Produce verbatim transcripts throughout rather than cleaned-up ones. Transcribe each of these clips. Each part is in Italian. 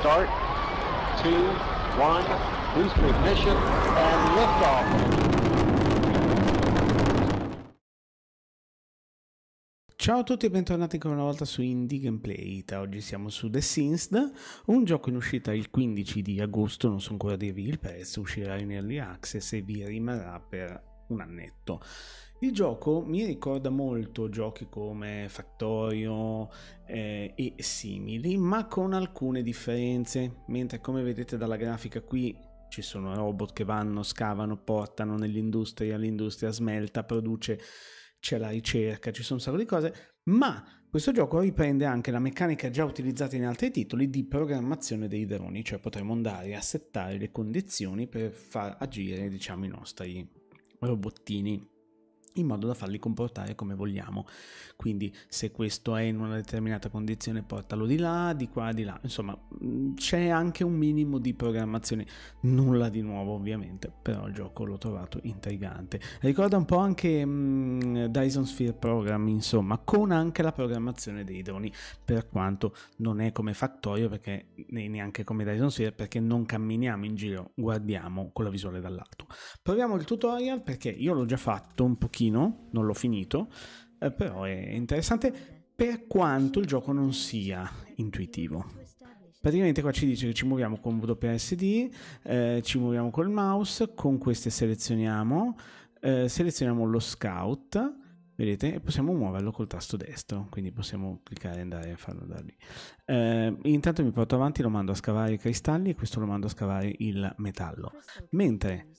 Start, two, one, boost ignition, and liftoff. Ciao a tutti e bentornati ancora una volta su Indie Gameplay. Oggi siamo su Desynced, un gioco in uscita il quindici di agosto, non so ancora dirvi il prezzo, uscirà in Early Access e vi rimarrà per un annetto. Il gioco mi ricorda molto giochi come Factorio eh, e simili, ma con alcune differenze. Mentre, come vedete dalla grafica, qui ci sono robot che vanno, scavano, portano nell'industria, l'industria smelta, produce, c'è la ricerca, ci sono un sacco di cose, ma questo gioco riprende anche la meccanica già utilizzata in altri titoli di programmazione dei droni, cioè potremo andare a settare le condizioni per far agire, diciamo, i nostri robottini, in modo da farli comportare come vogliamo. Quindi se questo è in una determinata condizione portalo di là, di qua, di là, insomma c'è anche un minimo di programmazione, nulla di nuovo ovviamente, però il gioco l'ho trovato intrigante. Ricorda un po' anche mh, Dyson Sphere Program, insomma, con anche la programmazione dei droni, per quanto non è come Factorio, perché neanche come Dyson Sphere, perché non camminiamo in giro, guardiamo con la visuale dall'alto. Proviamo il tutorial, perché io l'ho già fatto un pochino, non l'ho finito, eh, però è interessante per quanto il gioco non sia intuitivo. Praticamente qua ci dice che ci muoviamo con W S D, eh, ci muoviamo col mouse, con queste selezioniamo, eh, selezioniamo lo scout, vedete, e possiamo muoverlo col tasto destro, quindi possiamo cliccare e andare a farlo da lì. Eh, intanto mi porto avanti, lo mando a scavare i cristalli e questo lo mando a scavare il metallo. Mentre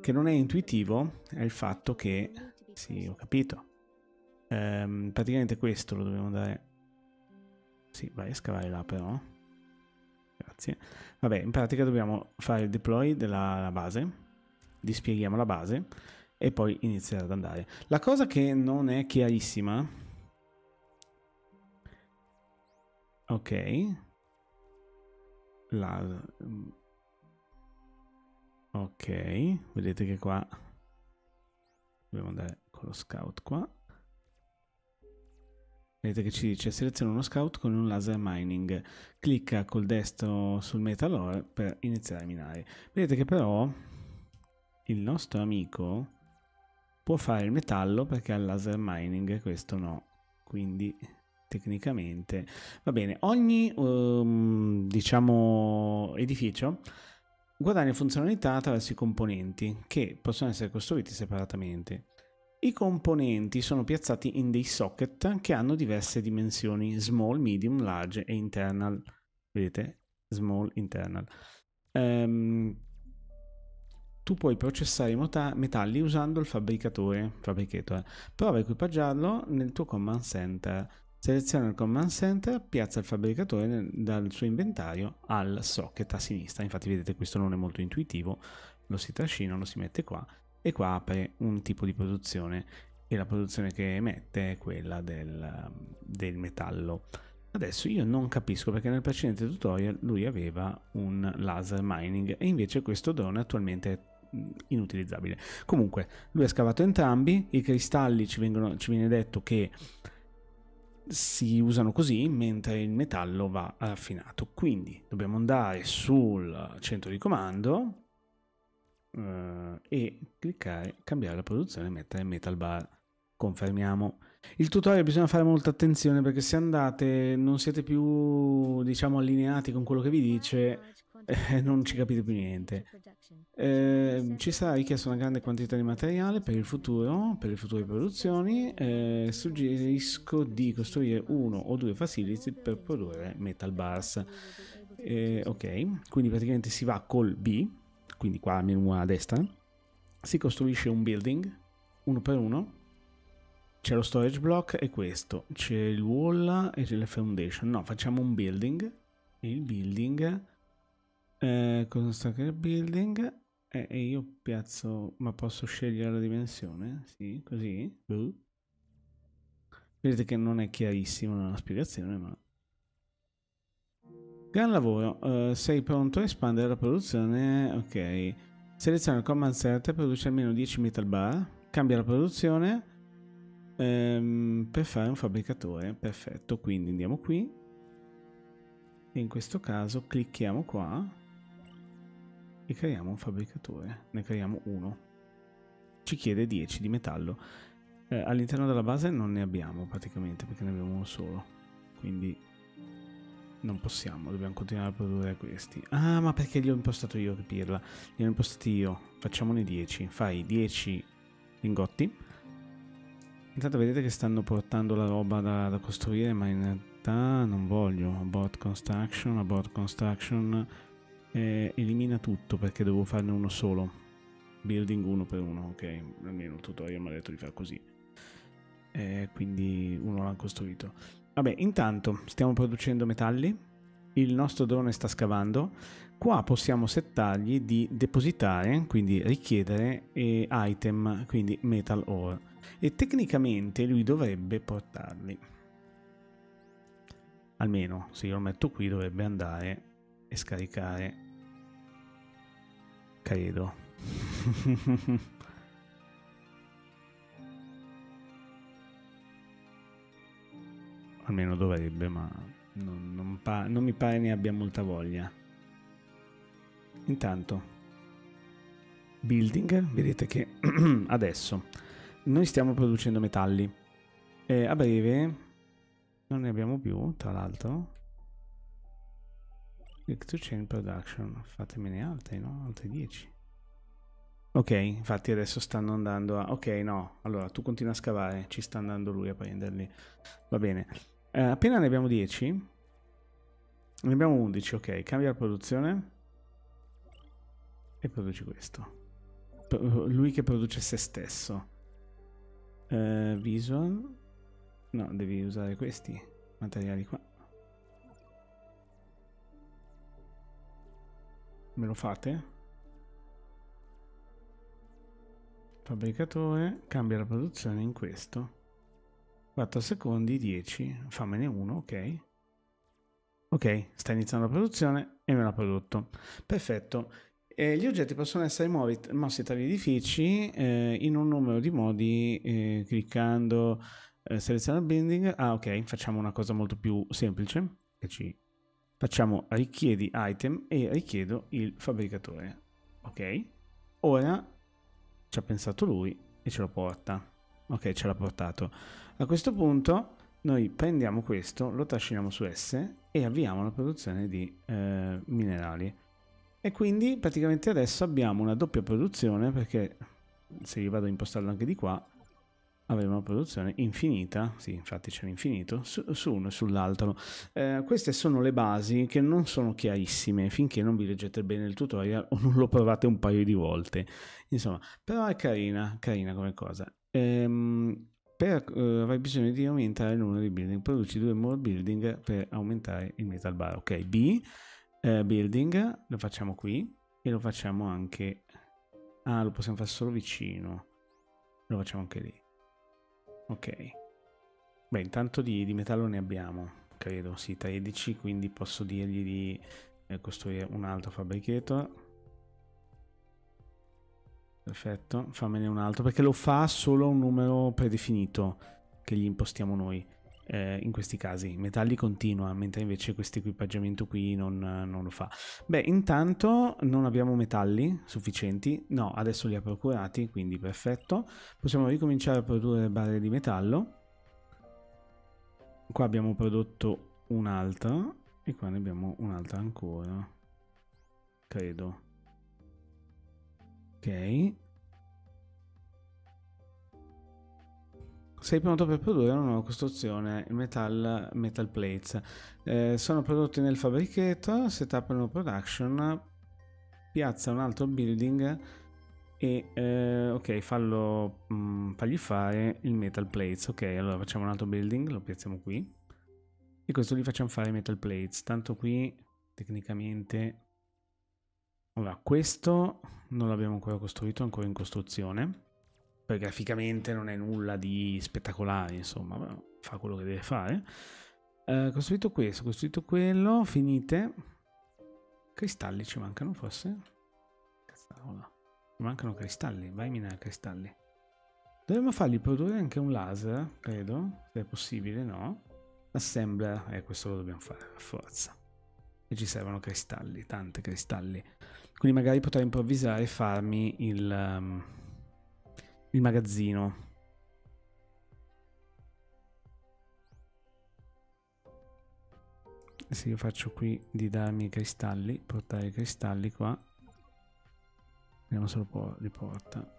che non è intuitivo è il fatto che... Sì, ho capito. Ehm, praticamente questo lo dobbiamo andare... Sì, vai a scavare là però. Grazie. Vabbè, in pratica dobbiamo fare il deploy della base. Dispieghiamo la base e poi iniziare ad andare. La cosa che non è chiarissima... Ok. La... Ok, vedete che qua... Dobbiamo andare con lo scout qua. Vedete che ci dice seleziona uno scout con un laser mining. Clicca col destro sul metal ore per iniziare a minare. Vedete che però il nostro amico può fare il metallo perché ha il laser mining, questo no. Quindi tecnicamente va bene. Ogni um, diciamo edificio guadagna funzionalità attraverso i componenti, che possono essere costruiti separatamente. I componenti sono piazzati in dei socket che hanno diverse dimensioni, small, medium, large e internal. Vedete? Small, internal. Um, tu puoi processare i metalli usando il fabbricatore, fabbricator. Prova a equipaggiarlo nel tuo command center. Seleziona il command center, piazza il fabbricatore nel, dal suo inventario al socket a sinistra. Infatti vedete, questo non è molto intuitivo, lo si trascina, lo si mette qua e qua apre un tipo di produzione e la produzione che emette è quella del, del metallo. Adesso io non capisco perché nel precedente tutorial lui aveva un laser mining e invece questo drone attualmente è inutilizzabile. Comunque lui ha scavato entrambi, i cristalli ci, vengono, ci viene detto che si usano così, mentre il metallo va raffinato. Quindi dobbiamo andare sul centro di comando eh, e cliccare cambiare la produzione e mettere metal bar. Confermiamo. Il tutorial bisogna fare molta attenzione, perché se andate non siete più, diciamo, allineati con quello che vi dice, eh, non ci capite più niente. Eh, ci sarà richiesta una grande quantità di materiale per il futuro, per le future produzioni. Eh, suggerisco di costruire uno o due facility per produrre metal bars. Eh, ok, quindi praticamente si va col B, quindi qua al menu a destra, si costruisce un building, uno per uno. C'è lo storage block e questo, c'è il wall e c'è la foundation. No, facciamo un building. Il building... Eh, cosa sta che il building? E eh, io piazzo... Ma posso scegliere la dimensione? Sì, così. Uh. Vedete che non è chiarissima la spiegazione, ma... Gran lavoro. Eh, sei pronto a espandere la produzione? Ok. Seleziona il command center, produce almeno dieci metal bar. Cambia la produzione... per fare un fabbricatore. Perfetto, quindi andiamo qui e in questo caso clicchiamo qua e creiamo un fabbricatore, ne creiamo uno. Ci chiede dieci di metallo, eh, all'interno della base non ne abbiamo praticamente perché ne abbiamo uno solo, quindi non possiamo, dobbiamo continuare a produrre questi. Ah, ma perché li ho impostato io, che pirla, li ho impostati io. Facciamone dieci, fai dieci lingotti. Intanto vedete che stanno portando la roba da, da costruire, ma in realtà non voglio. Abort construction, abort construction, eh, elimina tutto perché devo farne uno solo. Building uno per uno, ok, almeno il tutorial mi ha detto di far così. Eh, quindi uno l'ha costruito. Vabbè, intanto stiamo producendo metalli, il nostro drone sta scavando, qua possiamo settargli di depositare, quindi richiedere eh, item, quindi metal ore, e tecnicamente lui dovrebbe portarli, almeno se io lo metto qui dovrebbe andare e scaricare, credo. Almeno dovrebbe, ma non, non, pa non mi pare ne abbia molta voglia. Intanto, building, vedete che adesso noi stiamo producendo metalli. Eh, a breve non ne abbiamo più, tra l'altro. Click to chain production, fatemene altri, no? Altri dieci. Ok, infatti adesso stanno andando a... Ok, no, allora tu continua a scavare, ci sta andando lui a prenderli. Va bene. Eh, appena ne abbiamo dieci, ne abbiamo undici, ok, cambia la produzione e produci questo. Pro- lui che produce se stesso. Eh, visual, no, devi usare questi materiali qua. Me lo fate? Fabbricatore, cambia la produzione in questo. quattro secondi, dieci, fammene uno, ok. Ok, sta iniziando la produzione e me l'ha prodotto. Perfetto. Eh, gli oggetti possono essere mossi tra gli edifici eh, in un numero di modi, eh, cliccando, eh, selezionare il building. Ah, ok, facciamo una cosa molto più semplice. Che ci facciamo richiedi item e richiedo il fabbricatore. Ok, ora ci ha pensato lui e ce lo porta. Ok, ce l'ha portato. A questo punto noi prendiamo questo, lo trasciniamo su S e avviamo la produzione di eh, minerali. E quindi praticamente adesso abbiamo una doppia produzione, perché se io vado a impostarlo anche di qua avremo una produzione infinita, sì, infatti c'è l'infinito, su, su uno e sull'altro. Eh, queste sono le basi che non sono chiarissime finché non vi leggete bene il tutorial o non lo provate un paio di volte. Insomma, però è carina, carina come cosa. Ehm, per, eh, avrai bisogno di aumentare il numero di building, produci due more building per aumentare il metal bar. Ok, B... Uh, building lo facciamo qui e lo facciamo anche, ah, lo possiamo fare solo vicino, lo facciamo anche lì. Ok, beh, intanto di, di metallo ne abbiamo, credo, sì, tredici, quindi posso dirgli di eh, costruire un altro fabbricator. Perfetto, fammene un altro, perché lo fa solo un numero predefinito che gli impostiamo noi. Eh, in questi casi metalli continua, mentre invece questo equipaggiamento qui non, non lo fa. Beh, intanto non abbiamo metalli sufficienti, no, adesso li ha procurati, quindi perfetto, possiamo ricominciare a produrre barre di metallo. Qua abbiamo prodotto un'altra e qua ne abbiamo un'altra ancora, credo. Ok, sei pronto per produrre una nuova costruzione, metal, metal plates. Eh, sono prodotti nel fabbricator, setup new production, piazza un altro building e eh, ok, fallo, mh, fagli fare il metal plates. Ok, allora facciamo un altro building, lo piazziamo qui e questo gli facciamo fare metal plates. Tanto qui tecnicamente, allora questo non l'abbiamo ancora costruito, è ancora in costruzione. Graficamente non è nulla di spettacolare, insomma, fa quello che deve fare. Eh, costruito questo, costruito quello, finite. Cristalli ci mancano forse? Cazzarola. Ci mancano cristalli, vai a minare cristalli. Dovremmo fargli produrre anche un laser, credo, se è possibile, no? L'assembler, eh, questo lo dobbiamo fare, a forza. e ci servono cristalli, tanti cristalli. Quindi magari potrei improvvisare e farmi il, um, il magazzino. Se io faccio qui di darmi i cristalli, portare i cristalli qua, vediamo se lo riporta.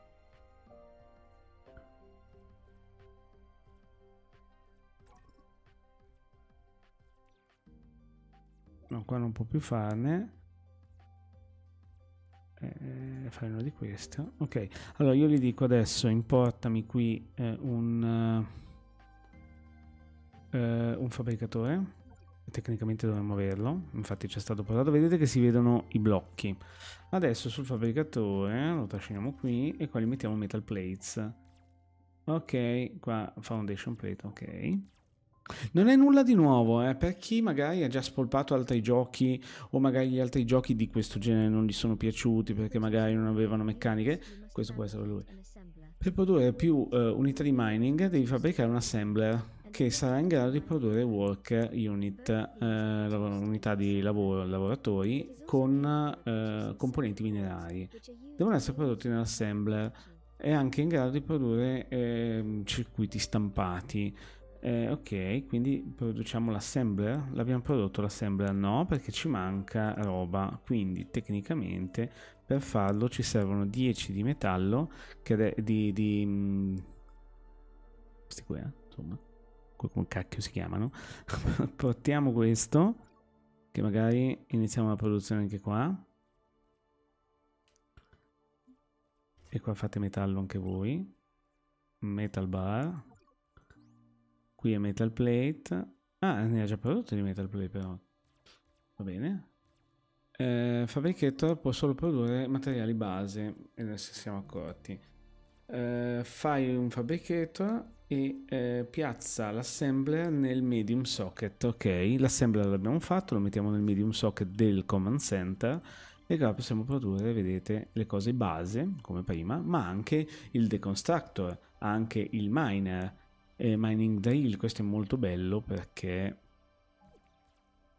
No, qua non può più farne. Eh, fare uno di questo. Ok, allora io gli dico adesso importami qui eh, un, eh, un fabbricatore. Tecnicamente dovremmo averlo, infatti c'è stato portato, vedete che si vedono i blocchi. Adesso sul fabbricatore lo trasciniamo qui e qua gli mettiamo metal plates. Ok, qua foundation plate, ok. Non è nulla di nuovo, eh, per chi magari ha già spolpato altri giochi o magari gli altri giochi di questo genere non gli sono piaciuti perché magari non avevano meccaniche, questo può essere lui. Per produrre più eh, unità di mining devi fabbricare un assembler che sarà in grado di produrre work unit, eh, unità di lavoro, lavoratori con eh, componenti minerari. Devono essere prodotti nell'assembler. È anche in grado di produrre eh, circuiti stampati. Eh, ok, quindi produciamo l'assembler. L'abbiamo prodotto l'assembler? No, perché ci manca roba. Quindi tecnicamente per farlo ci servono dieci di metallo, che di... di mh, questi qua, insomma. Come cacchio si chiamano. Portiamo questo, che magari iniziamo la produzione anche qua, e qua fate metallo anche voi, metal bar, qui è metal plate. Ah, ne ha già prodotto di metal plate, però va bene. eh, Fabricator può solo produrre materiali base e adesso siamo accorti. eh, fai un fabricator e eh, piazza l'assembler nel medium socket. Ok, l'assembler l'abbiamo fatto, lo mettiamo nel medium socket del command center e qua possiamo produrre, vedete, le cose base come prima, ma anche il deconstructor, anche il miner, eh, mining drill. Questo è molto bello perché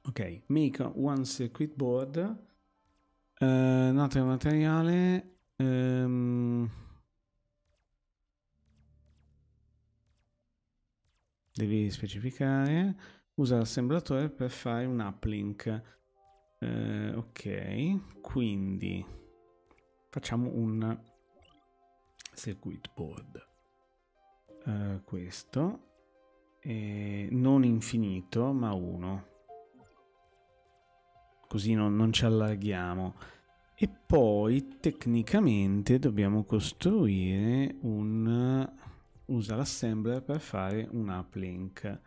ok, make one circuit board, uh, un altro materiale, um... devi specificare, usa l'assemblatore per fare un uplink. Eh, ok, quindi facciamo un circuit board, eh, questo, eh, non infinito ma uno, così non, non ci allarghiamo. E poi tecnicamente dobbiamo costruire un... usa l'assembler per fare un uplink.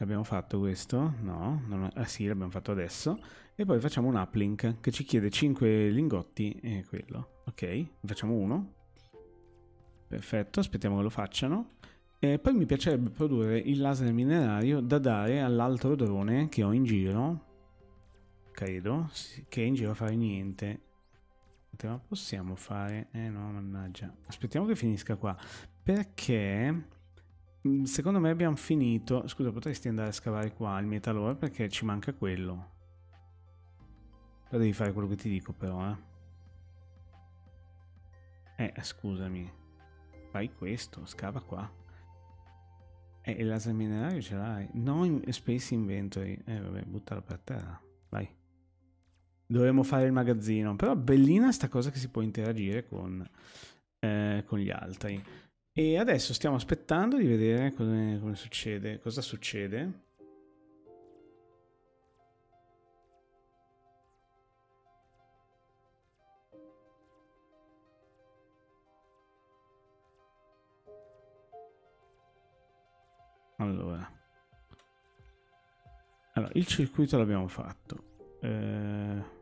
L'abbiamo fatto questo? No, non è... ah sì, l'abbiamo fatto adesso. E poi facciamo un uplink che ci chiede cinque lingotti e quello. Ok, facciamo uno. Perfetto, aspettiamo che lo facciano. E poi mi piacerebbe produrre il laser minerario da dare all'altro drone che ho in giro. Credo, che è in giro a fare niente. Ma possiamo fare... eh no, mannaggia, aspettiamo che finisca qua, perché secondo me abbiamo finito. Scusa, potresti andare a scavare qua il metal ore, perché ci manca quello. Però devi fare quello che ti dico, però eh, eh scusami, fai questo, scava qua. E eh, il laser minerario ce l'hai? No, in space inventory. Eh vabbè, buttalo per terra, vai. Dovremmo fare il magazzino, però bellina sta cosa che si può interagire con, eh, con gli altri. E adesso stiamo aspettando di vedere come, come succede, cosa succede. Allora, allora il circuito l'abbiamo fatto. Eh...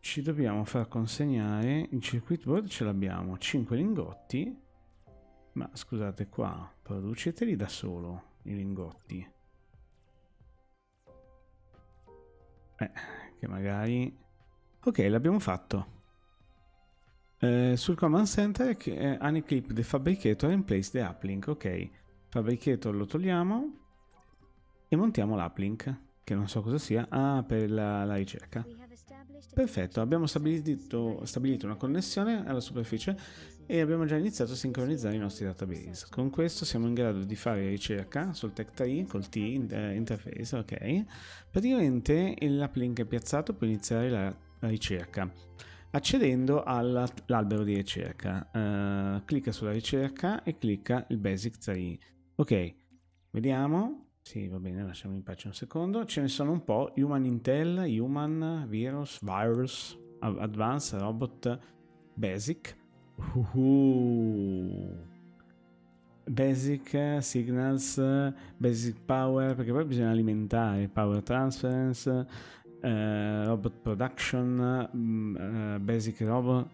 Ci dobbiamo far consegnare il circuit board, ce l'abbiamo, cinque lingotti, ma scusate qua, produceteli da solo i lingotti. Eh, che magari... ok, l'abbiamo fatto. Eh, sul command center eh, unclip the fabricator and place the uplink. Ok, fabricator lo togliamo e montiamo l'uplink, che non so cosa sia, ah, per la, la ricerca. Perfetto, abbiamo stabilito, stabilito una connessione alla superficie e abbiamo già iniziato a sincronizzare i nostri database. Con questo siamo in grado di fare ricerca sul TechTree col T eh, interface, ok? Praticamente l'uplink è piazzato per iniziare la, la ricerca. Accedendo all'albero di ricerca, uh, clicca sulla ricerca e clicca il Basic Tree. Ok, vediamo. Sì, va bene, lasciamo in pace un secondo. Ce ne sono un po': Human Intel, Human, Virus, Virus, Advanced, Robot, Basic. Uhuh. Basic, Signals, Basic Power, perché poi bisogna alimentare, Power Transference. Uh, robot Production, uh, Basic Robo,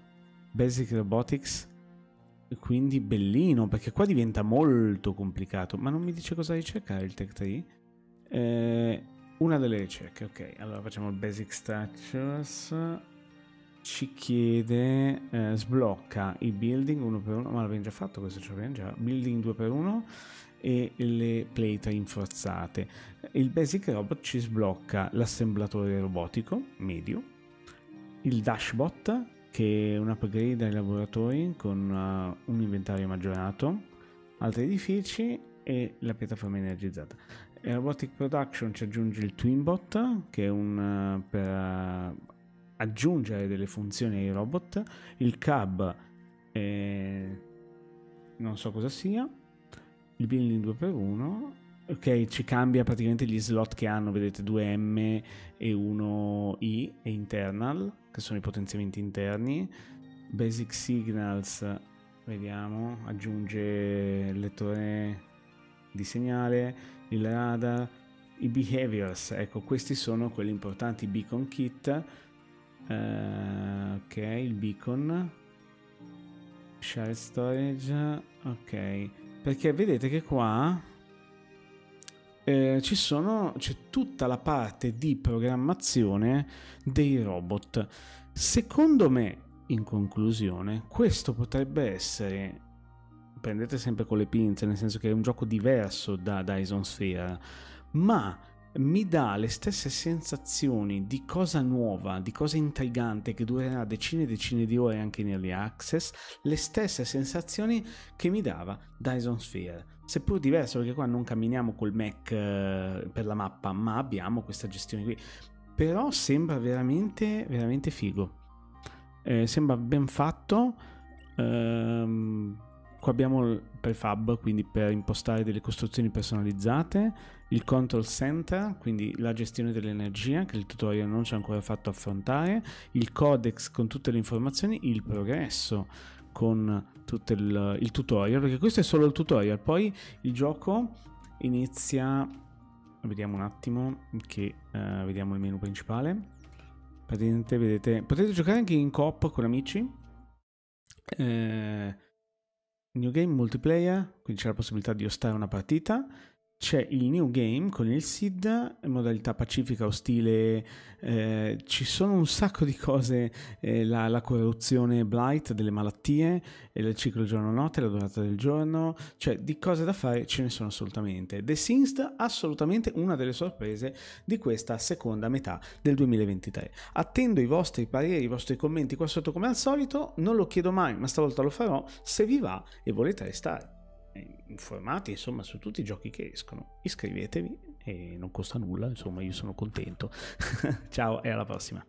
Basic Robotics. Quindi bellino, perché qua diventa molto complicato. Ma non mi dice cosa ricercare il TechTree. Uh, una delle ricerche, ok. Allora facciamo il Basic Structures. Ci chiede, uh, sblocca i building uno per uno. Ma l'abbiamo già fatto questo, ce l'abbiamo già. Building due per uno e le plate rinforzate. Il Basic Robot ci sblocca l'assemblatore robotico medio, il Dashbot, che è un upgrade ai lavoratori con uh, un inventario maggiorato, altri edifici e la piattaforma energizzata. E Robotic Production ci aggiunge il Twinbot, che è un uh, per uh, aggiungere delle funzioni ai robot, il Cab, eh, non so cosa sia, il building due per uno, ok, ci cambia praticamente gli slot che hanno, vedete due M e uno I e internal, che sono i potenziamenti interni. Basic Signals, vediamo, aggiunge il lettore di segnale, il radar, i behaviors, ecco questi sono quelli importanti, beacon kit, uh, ok, il beacon, shared storage, ok. Perché vedete che qua eh, ci sono, c'è tutta la parte di programmazione dei robot. Secondo me, in conclusione, questo potrebbe essere, prendete sempre con le pinze, nel senso che è un gioco diverso da Dyson Sphere, ma mi dà le stesse sensazioni di cosa nuova, di cosa intrigante che durerà decine e decine di ore anche in Early Access, le stesse sensazioni che mi dava Dyson Sphere, seppur diverso, perché qua non camminiamo col Mac eh, per la mappa, ma abbiamo questa gestione qui, però sembra veramente, veramente figo, eh, sembra ben fatto. ehm... Qua abbiamo il prefab, quindi per impostare delle costruzioni personalizzate, il control center, quindi la gestione dell'energia, che il tutorial non ci ha ancora fatto affrontare, il codex con tutte le informazioni, il progresso con tutto il, il tutorial, perché questo è solo il tutorial, poi il gioco inizia, vediamo un attimo, che uh, vediamo il menu principale, praticamente vedete, potete giocare anche in coop con amici, eh, New Game Multiplayer, quindi c'è la possibilità di ostare una partita, c'è il New Game con il S I D, modalità pacifica, ostile, eh, ci sono un sacco di cose, eh, la, la corruzione blight, delle malattie, il ciclo giorno-notte, la durata del giorno, cioè di cose da fare ce ne sono assolutamente. Desynced, assolutamente una delle sorprese di questa seconda metà del duemilaventitré. Attendo i vostri pareri, i vostri commenti qua sotto come al solito, non lo chiedo mai ma stavolta lo farò, se vi va e volete restare informati insomma su tutti i giochi che escono, iscrivetevi e non costa nulla, insomma io sono contento. Ciao e alla prossima.